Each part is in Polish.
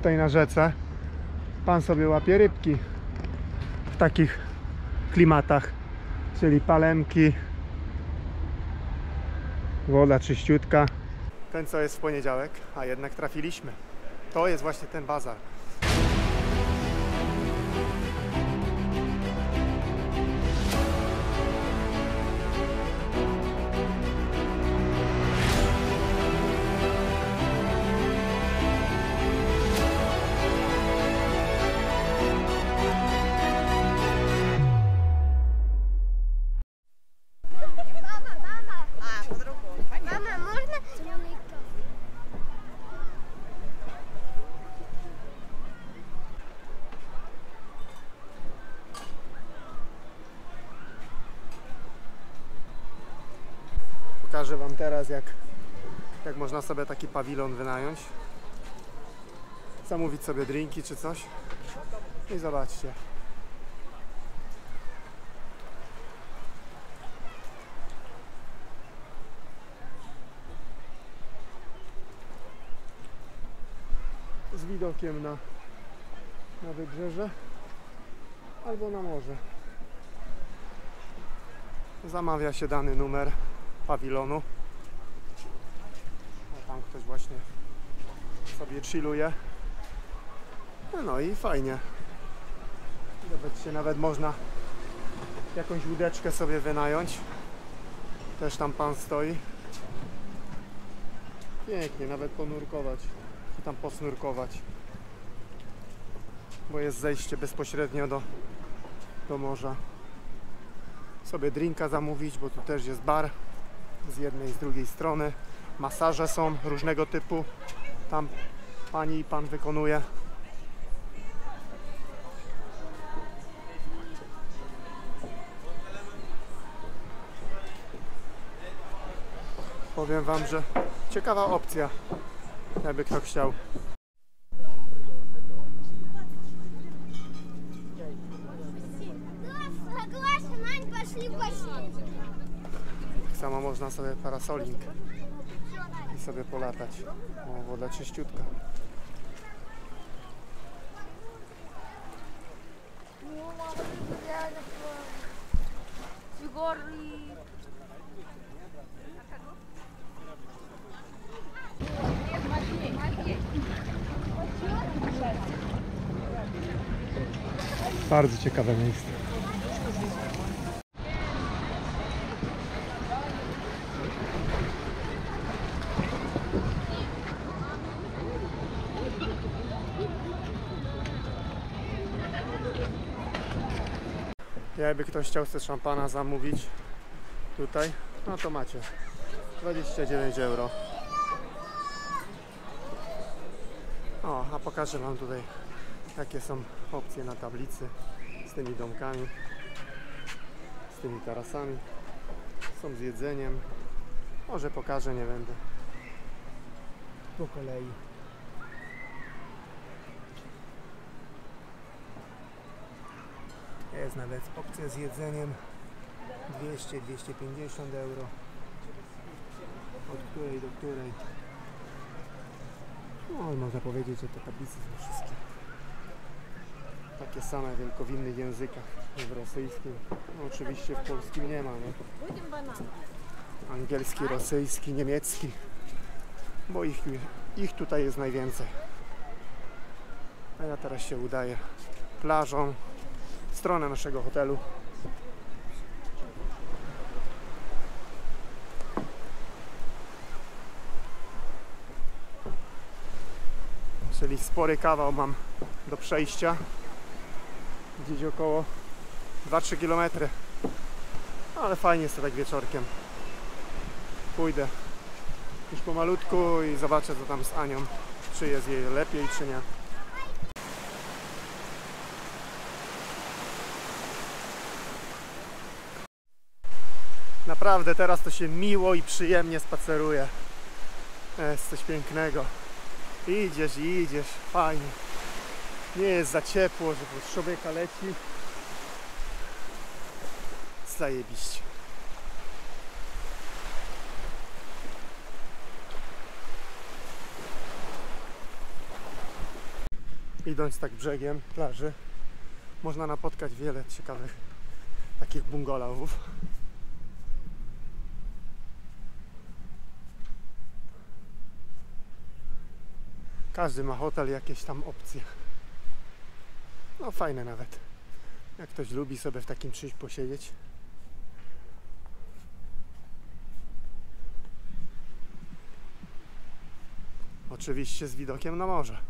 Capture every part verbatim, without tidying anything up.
Tutaj na rzece pan sobie łapie rybki w takich klimatach, czyli palemki, woda czyściutka. Ten co jest w poniedziałek, a jednak trafiliśmy. To jest właśnie ten bazar. Pokażę wam teraz, jak, jak można sobie taki pawilon wynająć, zamówić sobie drinki czy coś i zobaczcie. Z widokiem na, na wybrzeże albo na morze. Zamawia się dany numer pawilonu. A tam ktoś właśnie sobie chilluje. No, no i fajnie. Nawet się nawet można jakąś łódeczkę sobie wynająć. Też tam pan stoi. Pięknie, nawet ponurkować. Czy tam posnurkować. Bo jest zejście bezpośrednio do, do morza. Sobie drinka zamówić, bo tu też jest bar. Z jednej i z drugiej strony. Masaże są różnego typu. Tam pani i pan wykonuje. Powiem wam, że ciekawa opcja, jakby kto chciał. Samo można sobie parasoling i sobie polatać. O, woda czyściutka. Bardzo ciekawe miejsce. Jakby ktoś chciał sobie szampana zamówić tutaj, no to macie dwadzieścia dziewięć euro. O, a pokażę wam tutaj, jakie są opcje na tablicy z tymi domkami, z tymi tarasami, są z jedzeniem. Może pokażę, nie będę. Po kolei. Jest nawet opcja z jedzeniem dwieście do dwustu pięćdziesięciu euro, od której do której. No, można powiedzieć, że te tablice są wszystkie takie same, tylko w innych językach, w rosyjskim. No, oczywiście w polskim nie ma, nie? Angielski, rosyjski, niemiecki, bo ich, ich tutaj jest najwięcej. A ja teraz się udaję plażą. Stronę naszego hotelu. Czyli spory kawał mam do przejścia. Gdzieś około dwa trzy kilometry. Ale fajnie jest to tak wieczorkiem. Pójdę już pomalutku i zobaczę, co tam z Anią. Czy jest jej lepiej, czy nie. Naprawdę teraz to się miło i przyjemnie spaceruje. Jest coś pięknego. Idziesz i idziesz, fajnie. Nie jest za ciepło, że pod człowieka leci. Zajebiście. idąc tak brzegiem plaży, można napotkać wiele ciekawych takich bungalowów. Każdy ma hotel, jakieś tam opcje. No fajne nawet. Jak ktoś lubi sobie w takim czymś posiedzieć. Oczywiście z widokiem na morze.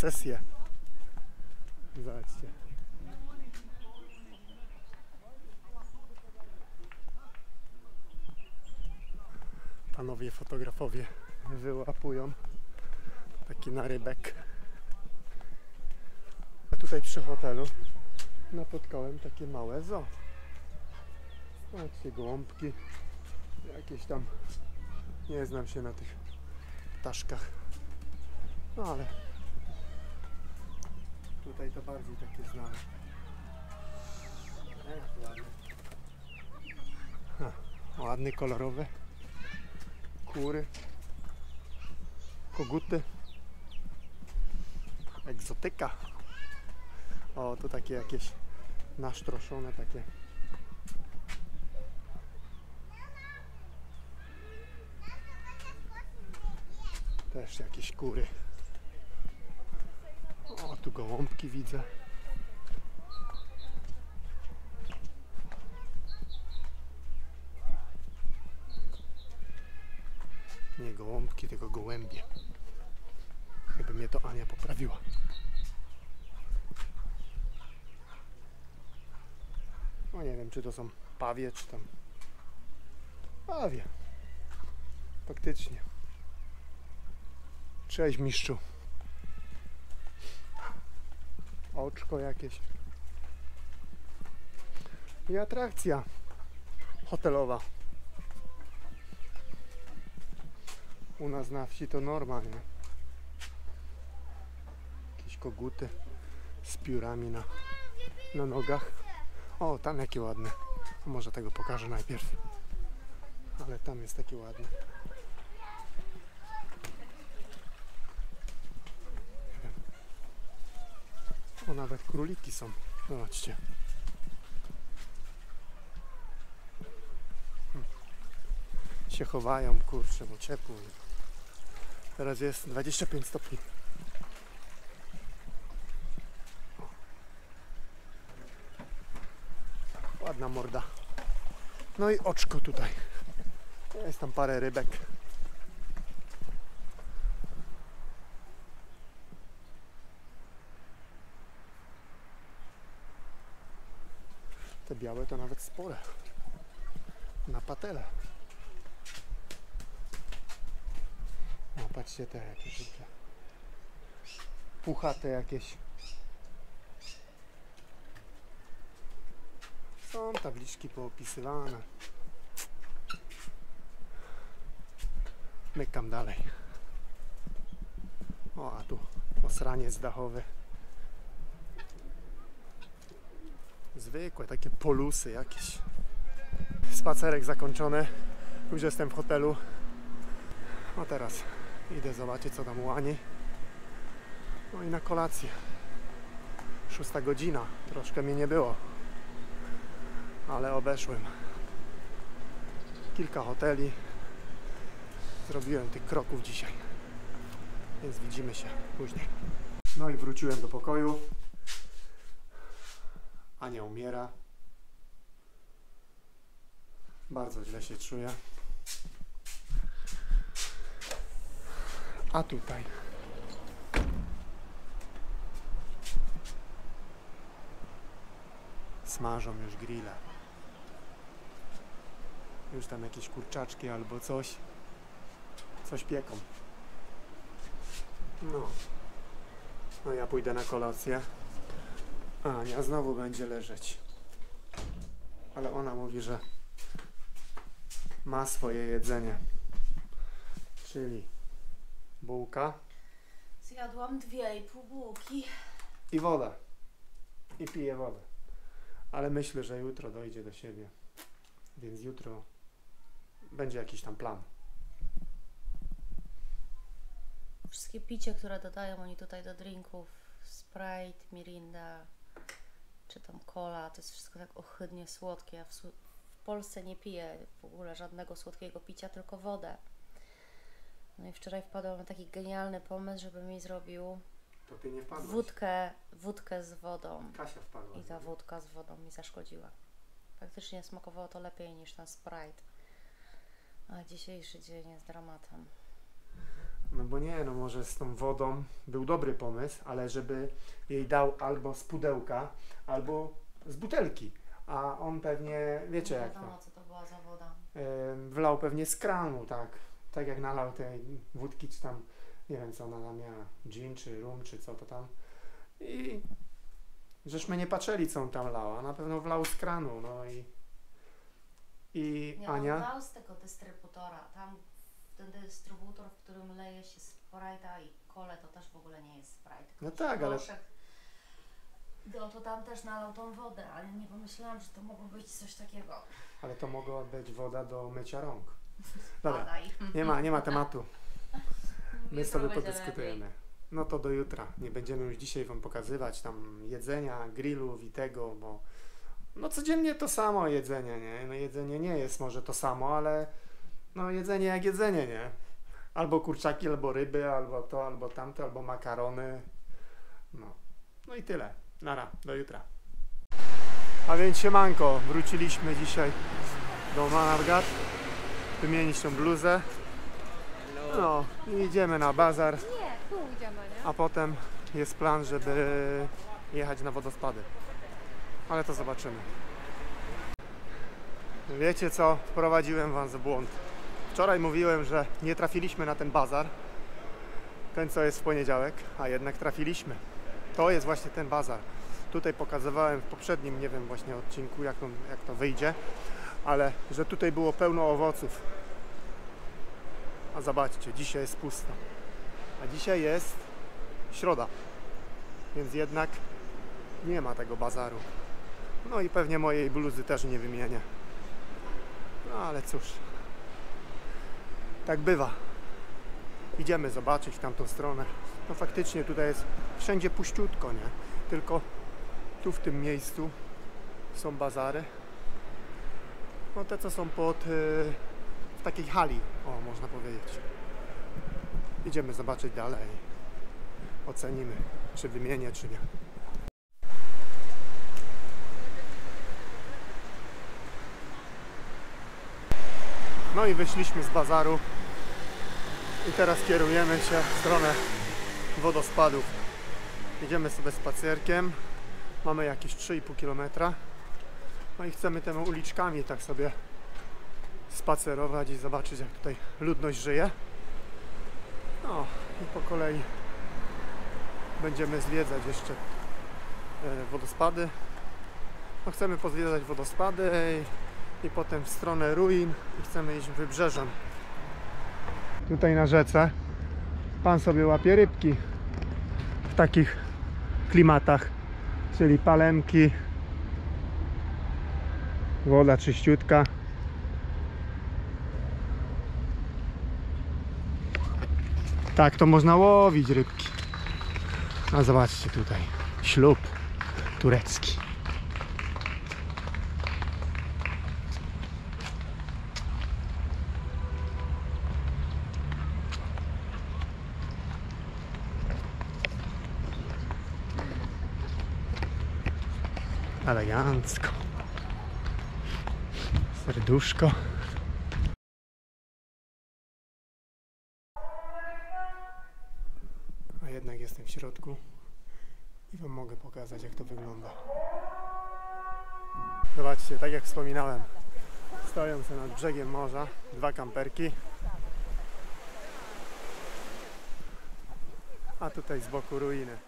Sesje. Zobaczcie. Panowie fotografowie wyłapują taki narybek. A tutaj przy hotelu napotkałem takie małe zoo. Zobaczcie, gołąbki. Jakieś tam, nie znam się na tych ptaszkach. No ale tutaj to bardziej takie znane. Ech, ładny. Ha, ładny, kolorowy. Kury. Koguty. Egzotyka. O, tu takie jakieś nasztroszone takie. Też jakieś kury. O, tu gołąbki widzę. Nie gołąbki, tylko gołębie. Chyba mnie to Ania poprawiła. No nie wiem, czy to są pawie, czy tam... Pawie. Faktycznie. Cześć, mistrzu. Oczko jakieś. I atrakcja hotelowa. U nas na wsi to normalnie. Jakieś koguty z piórami na, na nogach. O, tam jakie ładne. Może tego pokażę najpierw. Ale tam jest takie ładne. O, nawet króliki są. Zobaczcie. Hmm. Się chowają, kurczę, bo ciepło. Teraz jest dwadzieścia pięć stopni. Ładna morda. No i oczko tutaj. Jest tam parę rybek. Te białe to nawet spore. Na patelę. No patrzcie te jakieś. Te puchate jakieś. Są tabliczki poopisywane. Mykam dalej. O, a tu osraniec dachowy. Zwykłe, takie polusy jakieś. Spacerek zakończony. Już jestem w hotelu. A teraz idę zobaczyć, co tam u Ani. No i na kolację. Szósta godzina. Troszkę mnie nie było. Ale obeszłem. Kilka hoteli. Zrobiłem tych kroków dzisiaj. Więc widzimy się później. No i wróciłem do pokoju. Ania umiera. Bardzo źle się czuje. A tutaj z smażą już grilla. Już tam jakieś kurczaczki albo coś. Coś pieką. No. No ja pójdę na kolację. Ania znowu będzie leżeć. Ale ona mówi, że ma swoje jedzenie. Czyli bułka. Zjadłam dwie i pół bułki. I woda. I piję wodę. Ale myślę, że jutro dojdzie do siebie. Więc jutro będzie jakiś tam plan. Wszystkie picie, które dodają oni tutaj do drinków, Sprite, Mirinda, czy tam cola, to jest wszystko tak ohydnie słodkie. Ja w, w Polsce nie piję w ogóle żadnego słodkiego picia, tylko wodę. No i wczoraj wpadłam na taki genialny pomysł, żeby mi zrobił to ty nie wpadłaś. wódkę, wódkę z wodą. Kasia wpadła. I ta nie? wódka z wodą mi zaszkodziła. Faktycznie smakowało to lepiej niż ten Sprite. A dzisiejszy dzień jest dramatem. No bo nie, no może z tą wodą był dobry pomysł, ale żeby jej dał albo z pudełka, albo z butelki. A on pewnie, wiecie nie jak wiadomo, to, co to była za woda. Yy, wlał pewnie z kranu, tak. Tak jak nalał tej wódki, czy tam, nie wiem co ona tam miała, gin, czy rum, czy co to tam. I żeśmy nie patrzyli, co on tam lała. Na pewno wlał z kranu, no i... I nie, Ania... on lał z tego dystrybutora, tam... Ten dystrybutor, w którym leje się Sprite'a i Cole, to też w ogóle nie jest Sprite. No tak, ale... No to tam też nalał tą wodę, ale nie pomyślałam, że to mogło być coś takiego. Ale to mogła być woda do mycia rąk. Dobra, nie ma, nie ma tematu. My sobie podyskutujemy. No to do jutra. Nie będziemy już dzisiaj wam pokazywać tam jedzenia, grillów i tego, bo... No codziennie to samo jedzenie, nie? No jedzenie nie jest może to samo, ale... No jedzenie jak jedzenie, nie? Albo kurczaki, albo ryby, albo to, albo tamto, albo makarony. No, no i tyle. Nara, do jutra. A więc siemanko, wróciliśmy dzisiaj do Manavgat. Wymienić tą bluzę. No i idziemy na bazar. A potem jest plan, żeby jechać na wodospady. Ale to zobaczymy. Wiecie co? Wprowadziłem wam w błąd. Wczoraj mówiłem, że nie trafiliśmy na ten bazar, ten co jest w poniedziałek, a jednak trafiliśmy. To jest właśnie ten bazar. Tutaj pokazywałem w poprzednim, nie wiem właśnie odcinku, jak, on, jak to wyjdzie, ale że tutaj było pełno owoców. A zobaczcie, dzisiaj jest pusto. A dzisiaj jest środa, więc jednak nie ma tego bazaru. No i pewnie mojej bluzy też nie wymienię. No ale cóż, tak bywa. Idziemy zobaczyć w tamtą stronę. No faktycznie tutaj jest wszędzie puściutko, nie? Tylko tu w tym miejscu są bazary. No te co są pod... Yy, w takiej hali, o można powiedzieć. Idziemy zobaczyć dalej. Ocenimy, czy wymienię, czy nie. No i wyszliśmy z bazaru i teraz kierujemy się w stronę wodospadów. Idziemy sobie spacerkiem, mamy jakieś trzy i pół kilometra. No i chcemy tymi uliczkami tak sobie spacerować i zobaczyć, jak tutaj ludność żyje. No i po kolei będziemy zwiedzać jeszcze wodospady. No chcemy pozwiedzać wodospady i potem w stronę ruin i chcemy iść wybrzeżem. Tutaj na rzece pan sobie łapie rybki w takich klimatach, czyli palemki, woda czyściutka. Tak to można łowić rybki. A zobaczcie tutaj, ślub turecki. Elegancko. Serduszko. A jednak jestem w środku i wam mogę pokazać, jak to wygląda. Zobaczcie, tak jak wspominałem, stoją sobie nad brzegiem morza dwa kamperki, a tutaj z boku ruiny.